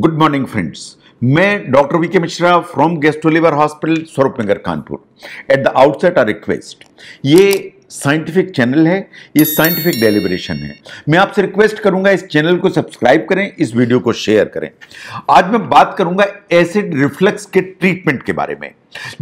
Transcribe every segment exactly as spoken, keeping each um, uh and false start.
Good morning friends, मैं doctor VK Mishra from gastro liver hospital Swaroop Nagar Kanpur. At the outset I request, ये scientific channel है, ये scientific deliberation है। मैं आपसे रिक्वेस्ट करूंगा इस चैनल को सब्सक्राइब करें, इस वीडियो को शेयर करें। आज मैं बात करूंगा एसिड रिफ्लक्स के ट्रीटमेंट के बारे में।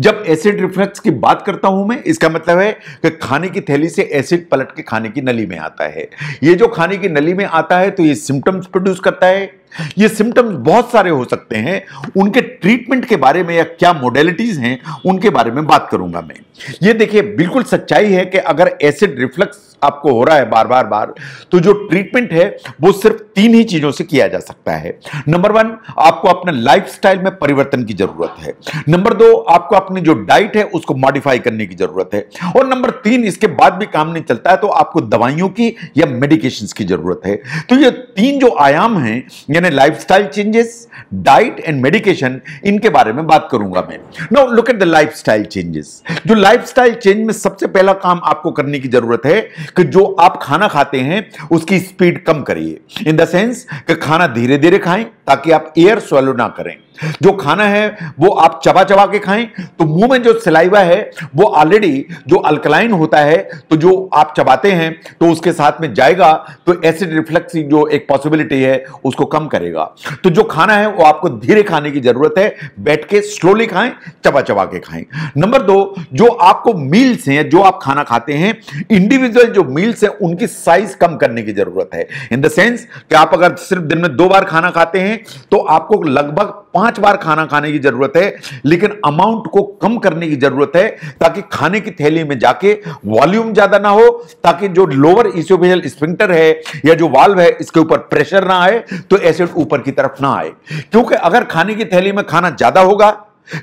जब एसिड रिफ्लक्स की बात करता हूं मैं, इसका मतलब है कि खाने की थैली से एसिड पलट के खाने की नली में आता है। ये जो खाने की नली में आता है तो ये सिम्टम्स प्रोड्यूस करता है। ये सिम्टम्स बहुत सारे हो सकते हैं, उनके ट्रीटमेंट के बारे में या क्या मोडेलिटीज हैं उनके बारे में बात करूंगा मैं। ये देखिए, बिल्कुल सच्चाई है कि अगर एसिड रिफ्लक्स आपको हो रहा है बार बार बार तो जो ट्रीटमेंट है वो सिर्फ तीन ही चीजों से किया जा सकता है। नंबर वन, आपको अपने लाइफस्टाइल में परिवर्तन की जरूरत है। नंबर दो, आपको अपनी जो डाइट है उसको मॉडिफाई करने की जरूरत है। और नंबर तीन, इसके बाद भी काम नहीं चलता है तो आपको दवाइयों की या मेडिकेशंस की जरूरत है। तो ये तीन जो आयाम हैं, यानी lifestyle changes, diet and medication, इनके बारे में बात करूंगा मैं। Now look at the lifestyle changes. जो लाइफस्टाइल चेंज में सबसे पहला काम आपको करने की जरूरत है कि जो आप खाना खाते हैं उसकी स्पीड कम करिए। इन द सेंस कि खाना धीरे धीरे खाएं ताकि आप एयर स्वैलो ना करें। जो खाना है वो आप चबा चबा के खाएं तो मुंह में जो सलाइवा है वो ऑलरेडी जो अल्कलाइन होता है, तो जो आप चबाते हैं तो उसके साथ में जाएगा, तो एसिड रिफ्लक्स की जो एक पॉसिबिलिटी है उसको कम करेगा। तो जो खाना है वो आपको धीरे खाने की जरूरत है, बैठ के स्लोली खाएं, चबा चबा के खाएं। नंबर दो, जो आपको मील्स हैं, जो आप खाना खाते हैं, इंडिविजुअल जो मील्स हैं उनकी साइज कम करने की जरूरत है। इन द सेंस कि आप अगर सिर्फ दिन में दो बार खाना खाते हैं तो आपको लगभग पांच बार खाना खाने की जरूरत है, लेकिन अमाउंट को कम करने की जरूरत है ताकि खाने की थैली में जाके वॉल्यूम ज्यादा ना हो, ताकि जो लोअर ईसोफेगल स्फिंक्टर है या जो वाल्व है इसके ऊपर प्रेशर ना आए, तो एसिड ऊपर की तरफ ना आए। क्योंकि अगर खाने की थैली में खाना ज्यादा होगा,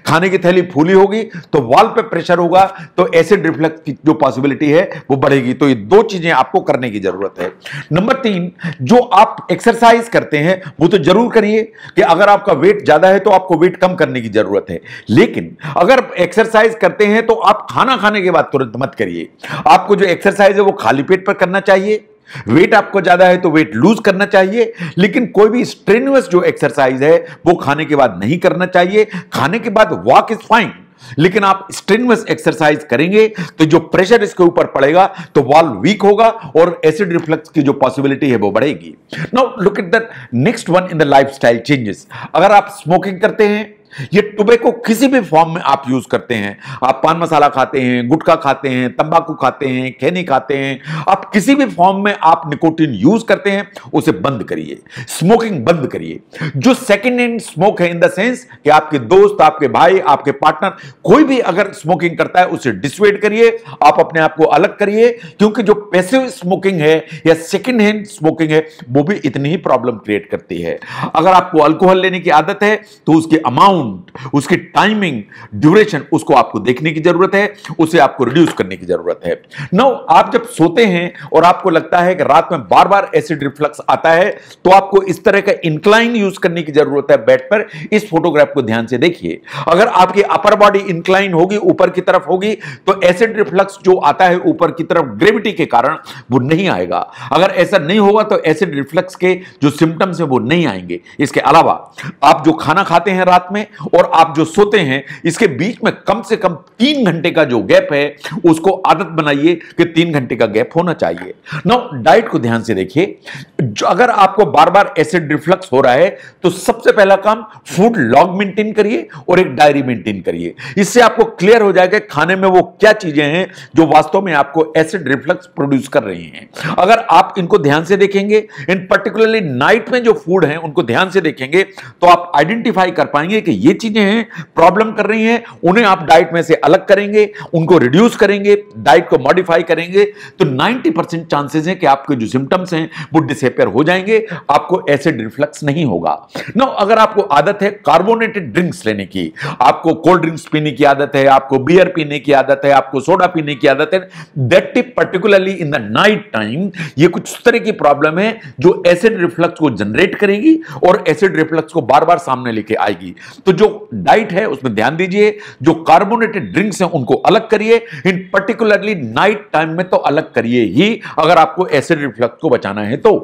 खाने की थैली फूली होगी, तो वाल्व पे प्रेशर होगा, तो एसिड रिफ्लक्स की जो पॉसिबिलिटी है वो बढ़ेगी। तो ये दो चीजें आपको करने की जरूरत है। नंबर तीन, जो आप एक्सरसाइज करते हैं वो तो जरूर करिए कि अगर आपका वेट ज्यादा है तो आपको वेट कम करने की जरूरत है, लेकिन अगर एक्सरसाइज करते हैं तो आप खाना खाने के बाद तुरंत मत करिए। आपको जो एक्सरसाइज है वो खाली पेट पर करना चाहिए। वेट आपको ज्यादा है तो वेट लूज करना चाहिए, लेकिन कोई भी स्ट्रेनुअस जो एक्सरसाइज है वो खाने के बाद नहीं करना चाहिए। खाने के बाद वॉक इज फाइन, लेकिन आप स्ट्रेनुअस एक्सरसाइज करेंगे तो जो प्रेशर इसके ऊपर पड़ेगा तो वाल्व वीक होगा और एसिड रिफ्लक्स की जो पॉसिबिलिटी है वो बढ़ेगी। Now look at the next one in the lifestyle changes. अगर आप स्मोकिंग करते हैं, ये टोबैको किसी भी फॉर्म में आप यूज करते हैं, आप पान मसाला खाते हैं, गुटखा खाते हैं, तंबाकू खाते हैं, खैनी खाते हैं, आप किसी भी फॉर्म में आप निकोटीन यूज करते हैं, उसे बंद करिए, स्मोकिंग बंद करिए। जो सेकंड हैंड स्मोक है, इन द सेंस कि आपके दोस्त, आपके भाई, आपके पार्टनर, कोई भी अगर स्मोकिंग करता है उसे डिसवेड करिए, आप अपने आप को अलग करिए, क्योंकि जो पैसिव स्मोकिंग है या सेकेंड हैंड स्मोकिंग है वो भी इतनी ही प्रॉब्लम क्रिएट करती है। अगर आपको अल्कोहल लेने की आदत है तो उसके अमाउंट, उसकी टाइमिंग, ड्यूरेशन, उसको आपको देखने की जरूरत है, उसे आपको रिड्यूस करने की जरूरत है। नाउ आप जब सोते हैं और आपको लगता है कि रात में बार बार एसिड रिफ्लक्स आता है, तो आपको इस तरह का इंक्लाइन यूज करने की जरूरत है बेड पर। इस फोटोग्राफ को ध्यान से देखिए, अगर आपकी अपर बॉडी इंक्लाइन होगी, ऊपर की तरफ होगी, तो एसिड रिफ्लक्स जो आता है ऊपर की तरफ ग्रेविटी के कारण वो नहीं आएगा। अगर ऐसा नहीं होगा तो एसिड रिफ्लक्स के जो सिम्टम्स है वो नहीं आएंगे। इसके अलावा आप जो खाना खाते हैं रात में और आप जो सोते हैं, इसके बीच में कम से कम तीन घंटे का जो गैप है उसको आदत बनाइए कि तीन घंटे का गैप होना चाहिए। नाउ डाइट को ध्यान से देखिए, अगर आपको बार बार एसिड रिफ्लक्स हो रहा है तो सबसे पहला काम फूड लॉग मेंटेन करिए और एक डायरी मेंटेन करिए। इससे आपको क्लियर हो जाएगा खाने में वो क्या चीजें हैं जो वास्तव में आपको एसिड रिफ्लक्स प्रोड्यूस कर रही हैं। अगर आप इनको ध्यान से देखेंगे, इन पर्टिकुलरली नाइट में जो फूड है उनको ध्यान से देखेंगे, तो आप आइडेंटिफाई कर पाएंगे कि ये चीजें हैं प्रॉब्लम कर रही हैं, उन्हें आप डाइट में से अलग करेंगे, उनको रिड्यूस करेंगे, डाइट को मॉडिफाई करेंगे, तो नब्बे परसेंट चांसेस हैं कि आपके जो सिम्टम्स हैं वो डिसअपीयर हो जाएंगे, आपको एसिड रिफ्लक्स नहीं होगा। नो अगर आपको आदत है कार्बोनेटेड ड्रिंक्स लेने की, आपको कोल्ड ड्रिंक्स पीने की आदत है, आपको बियर पीने की आदत है, आपको सोडा पीने की आदत है, that is particularly in the night time, ये कुछ तरह की प्रॉब्लम है जो एसिड रिफ्लक्स को जनरेट करेगी और एसिड रिफ्लक्स को बार बार सामने लेके आएगी। तो जो डाइट है उसमें ध्यान दीजिए, जो कार्बोनेटेड ड्रिंक्स हैं उनको अलग करिए, इन पर्टिकुलरली नाइट टाइम में तो अलग करिए ही अगर आपको एसिड रिफ्लक्स को बचाना है तो।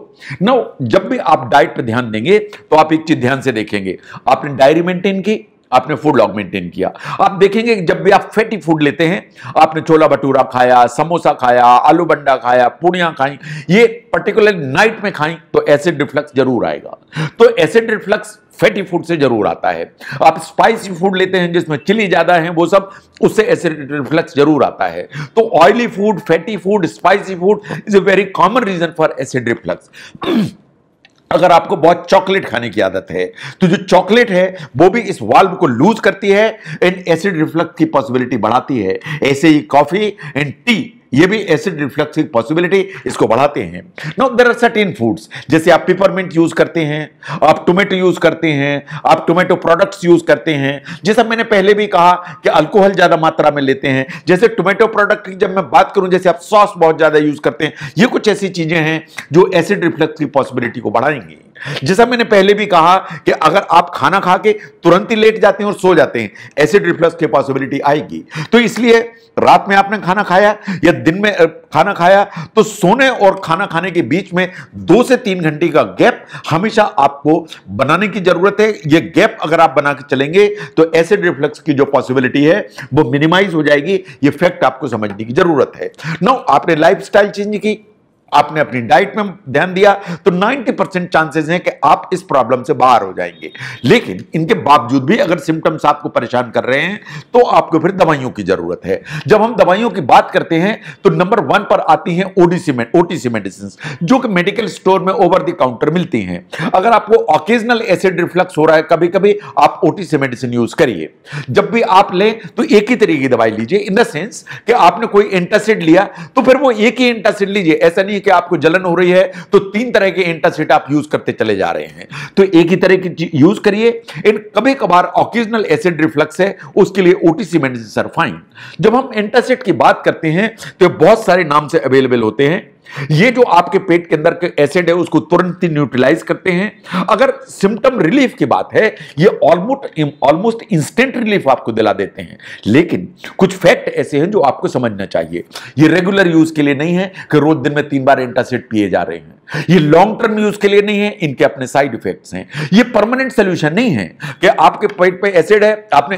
नाउ जब भी आप डाइट पर ध्यान देंगे तो आप एक चीज ध्यान से देखेंगे, आपने डायरी मेंटेन की, आपने फूड लॉग मेंटेन किया। आप देखेंगे जब भी आप फैटी फूड लेते हैं, आपने छोला भटूरा खाया, समोसा खाया, आलू बंडा खाया, पूड़ियां खाई, ये पर्टिकुलर नाइट में खाई तो एसिड रिफ्लक्स जरूर आएगा। तो एसिड रिफ्लक्स फैटी फूड से जरूर आता है। आप स्पाइसी फूड लेते हैं जिसमें चिली ज्यादा है, वो सब, उससे एसिड रिफ्लक्स जरूर आता है। तो oily food, fatty food, spicy food is a very common reason for acid reflux. अगर आपको बहुत चॉकलेट खाने की आदत है तो जो चॉकलेट है वो भी इस वाल्व को लूज करती है एंड एसिड रिफ्लक्स की पॉसिबिलिटी बढ़ाती है। ऐसे ही कॉफी एंड टी, ये भी एसिड रिफ्लक्स की पॉसिबिलिटी इसको बढ़ाते हैं। Now there are certain foods, जैसे आप पिपरमिंट यूज करते हैं, आप टोमेटो यूज करते हैं, आप टोमेटो प्रोडक्ट्स यूज करते हैं। जैसा मैंने पहले भी कहा कि अल्कोहल ज्यादा मात्रा में लेते हैं, जैसे टोमेटो प्रोडक्ट की जब मैं बात करूं, जैसे आप सॉस बहुत ज्यादा यूज करते हैं, ये कुछ ऐसी चीजें हैं जो एसिड रिफ्लक्स की पॉसिबिलिटी को बढ़ाएंगी। जैसा मैंने पहले भी कहा कि अगर आप खाना खा के तुरंत ही लेट जाते हैं और सो जाते हैं, एसिड रिफ्लक्स की पॉसिबिलिटी आएगी। तो इसलिए रात में आपने खाना खाया या दिन में खाना खाया तो सोने और खाना खाने के बीच में दो से तीन घंटे का गैप हमेशा आपको बनाने की जरूरत है। यह गैप अगर आप बना के चलेंगे तो एसिड रिफ्लक्स की जो पॉसिबिलिटी है वो मिनिमाइज हो जाएगी। ये फैक्ट आपको समझने की जरूरत है। नाउ आपने लाइफस्टाइल चेंज की, आपने अपनी डाइट में ध्यान दिया तो नब्बे परसेंट चांसेस हैं कि आप इस प्रॉब्लम से बाहर हो जाएंगे। लेकिन इनके बावजूद भी अगर सिम्टम्स आपको परेशान कर रहे हैं तो आपको फिर दवाइयों की जरूरत है। जब हम दवाइयों की बात करते हैं तो नंबर वन पर आती हैं ओडीसी में ओटीसी मेडिसिंस, जो कि मेडिकल स्टोर में ओवर द काउंटर मिलती हैं। अगर आपको ओकेजनल एसिड रिफ्लक्स हो रहा है कभी कभी, आप ओटीसी मेडिसिन यूज करिए। जब भी आप लें तो एक ही तरीके की दवाई लीजिए, इन द सेंस कि आपने कोई एंटासिड लिया तो फिर वो एक ही एंटासिड लीजिए। ऐसा नहीं कि आपको जलन हो रही है तो तीन तरह के एंटासिड आप यूज करते चले जा रहे हैं, तो एक ही तरह की यूज करिए। इन कभी कभार ऑकेजनल एसिड रिफ्लक्स है, उसके लिए ओटीसी मेडिसिन आर फाइन। जब हम एंटासिड की बात करते हैं तो बहुत सारे नाम से अवेलेबल होते हैं। ये जो आपके पेट के अंदर के एसिड है उसको तुरंत ही न्यूट्रलाइज करते हैं। अगर सिम्टम रिलीफ की बात है, ये ऑलमोस्ट ऑलमोस्ट इंस्टेंट रिलीफ आपको दिला देते हैं। लेकिन कुछ फैक्ट ऐसे हैं जो आपको समझना चाहिए। ये रेगुलर यूज के लिए नहीं है कि रोज दिन में तीन बार एंटासिड पिए जा रहे हैं। ये लॉन्ग टर्म यूज के लिए नहीं है, इनके अपने साइड इफेक्ट्स हैं। ये परमानेंट सोल्यूशन नहीं है कि आपके पेट पे एसिड है, आपने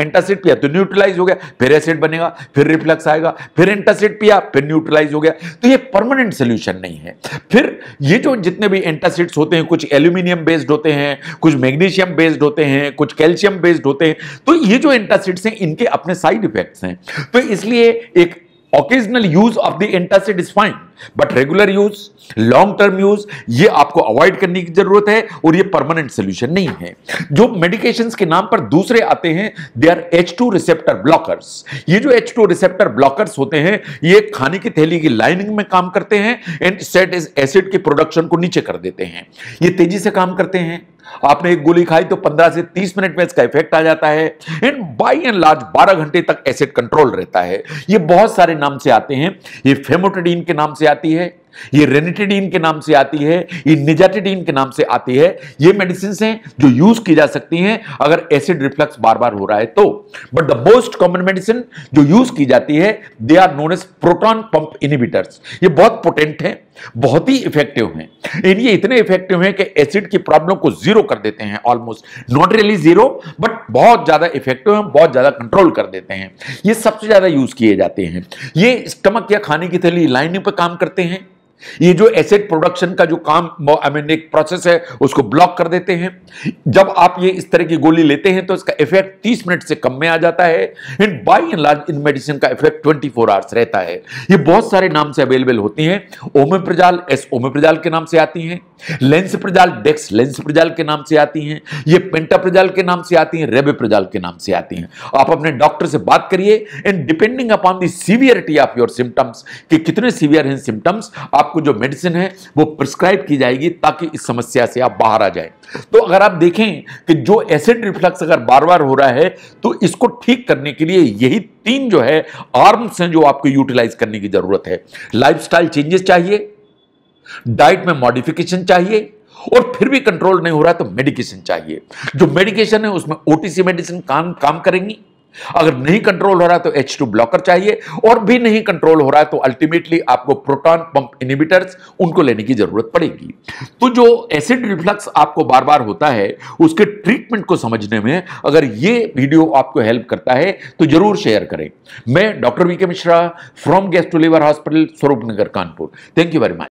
एंटासिड पिया तो न्यूट्रलाइज हो गया, फिर एसिड बनेगा, फिर रिफ्लक्स आएगा, फिर एंटासिड पिया, फिर न्यूट्रलाइज हो गया, तो ये परमानेंट सोल्यूशन नहीं है। फिर ये जो जितने भी एंटासिड्स होते हैं, कुछ एल्यूमिनियम बेस्ड होते हैं, कुछ मैग्नीशियम बेस्ड होते हैं, कुछ कैल्शियम बेस्ड होते हैं, तो ये जो एंटासिड्स हैं इनके अपने साइड इफेक्ट्स हैं। तो इसलिए एक Occasional use of the antacid is fine, but regular use, long term use, ये आपको अवॉइड करने की जरूरत है और ये परमानेंट सोल्यूशन नहीं है। जो मेडिकेशंस के नाम पर दूसरे आते हैं, they are H two receptor blockers. ये जो एच टू रिसेप्टर ब्लॉकर्स होते हैं, ये खाने की थैली की लाइनिंग में काम करते हैं एंड सेट इज एसिड के प्रोडक्शन को नीचे कर देते हैं। ये तेजी से काम करते हैं। आपने एक गोली खाई तो पंद्रह से तीस मिनट में इसका इफेक्ट आ जाता है एंड बाई एंड लार्ज बारह घंटे तक एसिड कंट्रोल रहता है। ये बहुत सारे नाम से आते हैं। ये फेमोटिडिन के नाम से आती है, ये रेनिटिडीन के नाम से आती है, ये निजाटिडीन के नाम से आती है। ये मेडिसिंस हैं जो यूज की जा सकती हैं अगर एसिड रिफ्लक्स बार बार हो रहा है तो। But the most common medicine जो यूज की जाती है, they are known as proton pump inhibitors. ये बहुत पोटेंट हैं, बहुत ही इफेक्टिव हैं। ये इतने इफेक्टिव हैं कि एसिड की प्रॉब्लम को जीरो कर देते हैं, almost not really zero but बहुत ज्यादा इफेक्टिव हैं, बहुत ज्यादा कंट्रोल कर देते हैं। ये सबसे ज्यादा यूज किए जाते हैं। ये स्टमक या खाने की थैली लाइनिंग पर काम करते हैं। ये जो एसिड प्रोडक्शन का जो काम, आई मीन एक प्रोसेस है, उसको ब्लॉक कर देते हैं। जब आप ये इस तरह की गोली लेते हैं तो इसका इफेक्ट तीस मिनट से कम में आ जाता है एंड बाई एंड लार्ज इन मेडिसिन का इफेक्ट चौबीस आवर्स रहता है। ये बहुत सारे नाम से अवेलेबल होती हैं। ओमेप्राजोल एस ओमेप्राजोल के नाम से आती हैं, लेंसप्रजाल डेक्स लेंसप्रजाल के नाम से आती हैं, ये पेंटाप्रजाल के नाम से आती हैं, रेबेप्रजाल के नाम से आती हैं। आप अपने डॉक्टर से बात करिए and depending upon the severity of your symptoms कि कितने सीवियर हैं सिम्टम्स, आपको जो मेडिसिन है वो प्रिस्क्राइब की जाएगी ताकि इस समस्या से आप बाहर आ जाएं। तो अगर आप देखें कि जो एसिड रिफ्लक्स अगर बार बार हो रहा है तो इसको ठीक करने के लिए यही तीन जो है आर्म्स हैं जो आपको यूटिलाइज करने की जरूरत है। लाइफस्टाइल चेंजेस चाहिए, डाइट में मॉडिफिकेशन चाहिए और फिर भी कंट्रोल नहीं हो रहा है तो मेडिकेशन चाहिए। जो मेडिकेशन है उसमें ओटीसी मेडिसिन काम काम करेंगी। अगर नहीं कंट्रोल हो रहा है तो एच टू ब्लॉकर चाहिए, और भी नहीं कंट्रोल हो रहा है तो अल्टीमेटली आपको प्रोटॉन पंप इनहिबिटर्स उनको लेने की जरूरत पड़ेगी। तो जो एसिड रिफ्लक्स आपको बार बार होता है उसके ट्रीटमेंट को समझने में अगर ये वीडियो आपको हेल्प करता है तो जरूर शेयर करें। मैं doctor VK Mishra from gastro liver hospital, Swaroop Nagar, Kanpur. Thank you very much.